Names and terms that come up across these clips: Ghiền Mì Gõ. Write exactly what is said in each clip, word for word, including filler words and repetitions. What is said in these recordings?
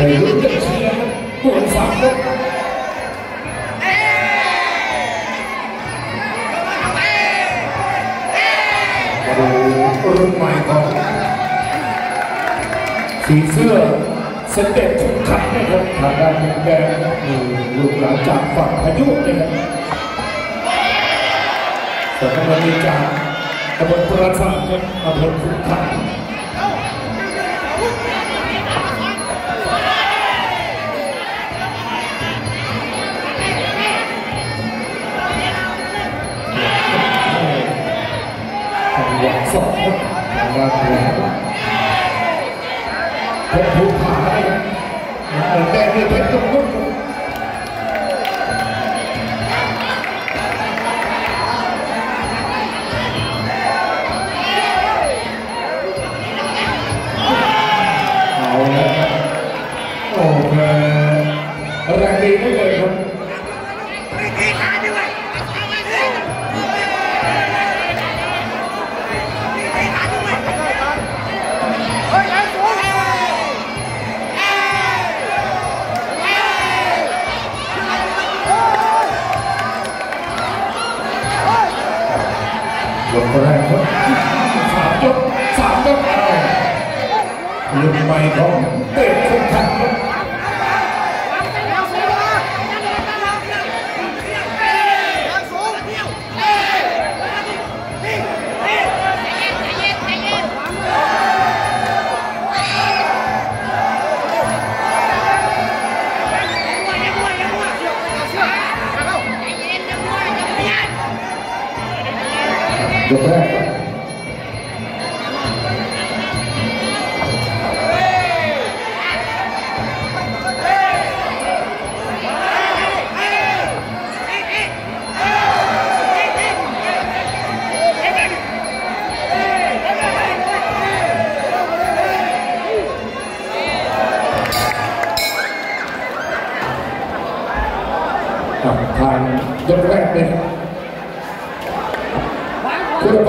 Thầy hướng dẫn trí em của anh giám đốc. Ôi mày có phí xưa sẽ đẹp trung khánh này không? Thả ra những đèn lục lá chạm phẳng khá nhuộm này này. Cảm ơn đi chàng. Cảm ơn phương phạm nhé. Cảm ơn phương phạm. Hãy subscribe cho kênh Ghiền Mì Gõ để không bỏ lỡ những video hấp dẫn. Mày có để không thẳng lắm. Được rồi. Dọcแรกเลยครับคู่ต่อไป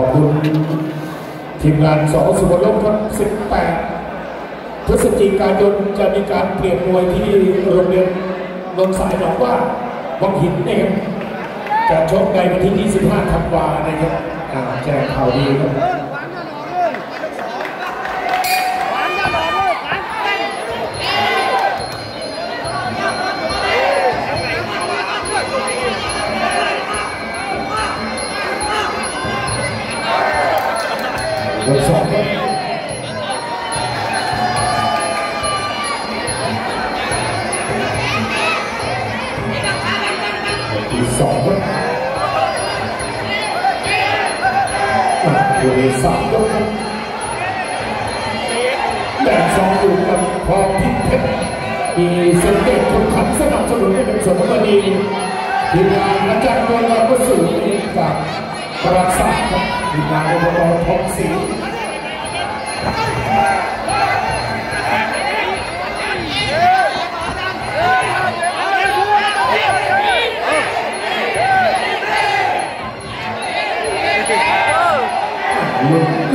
ขอบคุณทีมงานสอสุวรรณภูมิสิบแปดพฤศจิกายนจะมีการเปลี่ยนมวยที่โรงเรียนลมสายหนองว่าวังหินนะครับจะชกในวันที่ยี่สิบห้าธันวานะครับแจ้งข่าวดีครับWhat's up? What's up? That's all you got for Pink. He's a big concern of the women for the money. He ran a jackal of the suit in fact.ประสาททีมงานอบตทองศรีลุกเอ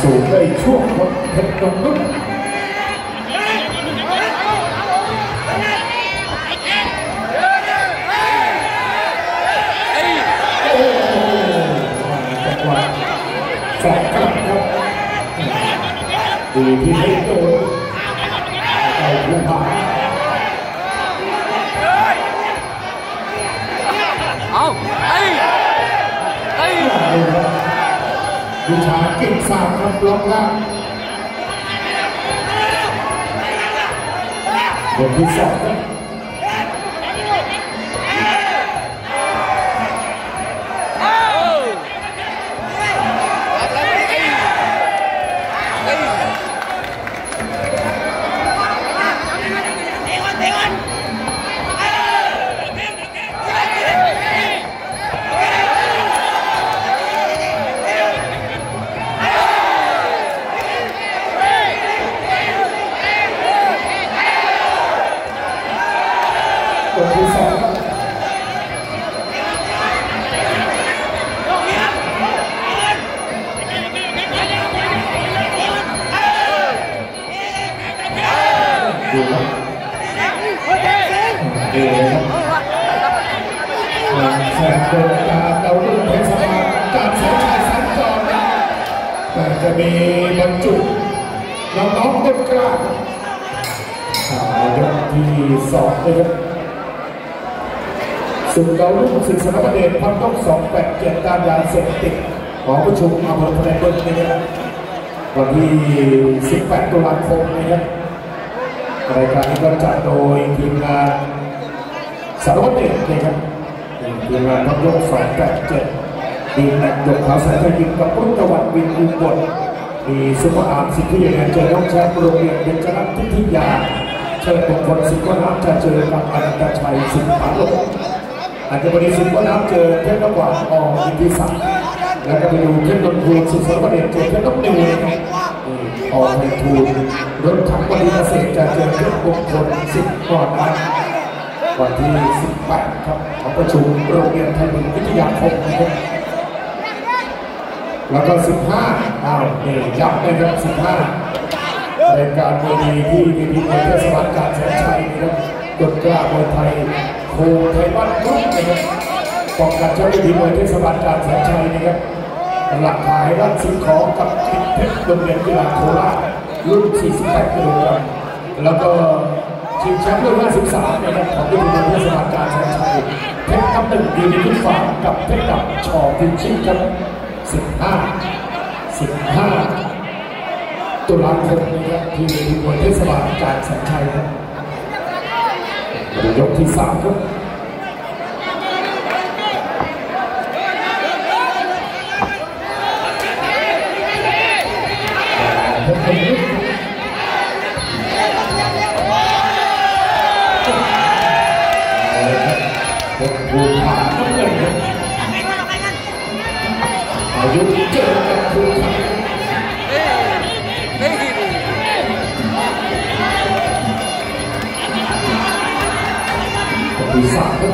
สู่ในช่วงของเผ็ดตรงนู้นสองครับดูที่ไม่โดนใจผู้ผ่านเอาไอ้ไอ้ดูชาเก่งสามครับล็อกล่างบนที่สองจะมีบรรจุน้องๆเด็กกล้าสายยกที่สองนะครับสุดเกาลุ่มศึกษาประเด็นพันต้องสองแปดเกียรติการยาเสพติดของประชุมอำเภอพนันเบิ้ลนะครับวันที่สิบแปดตุลาคมนะครับรายการนี้ก็จัดโดยทีมงานสารวัตรเด็กนะครับทีมงานพันต้องสองแปดเจ็ดดีแมตช์ยกขาสายยิงกับรุ่นตะวันวินอุบลมีซุปเปอร์อาร์มสิทธิเอกเจอน้องแชมป์โรงเรียนเบญจรัตน์ทิทยาเชิญบุคคลสิบก้อนน้ำจะเจอกับอนันตชัยสิงห์ผาโลกอาจจะบริสุทธิ์ก้อนน้ำเจอเทพนกหวานออกอินทิศักดิ์แล้วก็ไปดูเทพนนทูลสุสานประเด็นเจอเทพนกนิวออกในทูลรถถังบริเกษตรจะเจอเทพบุคคลสิบก้อนน้ำวันที่สิบแปดครับของประชุมโรงเรียนไทยบุญวิทยาคมแล้วก็สิบห้าอ้าวเอ๋ยับเลยครับสิบห้ารายการมวยดีที่มีพิธีเทศบาลการแสนชัยนะครับกดกล้ามวยไทยโคไทยบ้านทุกนะครับป้องกันเจ้าพิธีมวยเทศบาลการแสนชัยนะครับหลักฐานรักสิ่งของกับติดเพชรโรงเรียนกีฬาโคราชรุ่นสี่สิบแปดกิโลกรัมแล้วก็ชิงแชมป์รุ่นห้าสิบสามนะครับของพิธีมวยเทศบาลการแสนชัยเพชรกำหนึ่งดีในทุกฝ่ายกับเพชรกับชอพิชิตครับสิบห้าสิบห้าตุลาคมนะครับที่มีมวยเทศบาลการสัญชัยครับยกที่สามครับยุติเจอกับคุณปีศาจ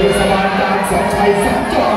เทศบาลกลางสอนชัยสัญจร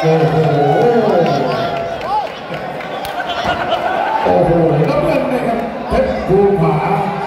โอ้โหโอ้โหน้ำเงินนะครับเพชรภูผา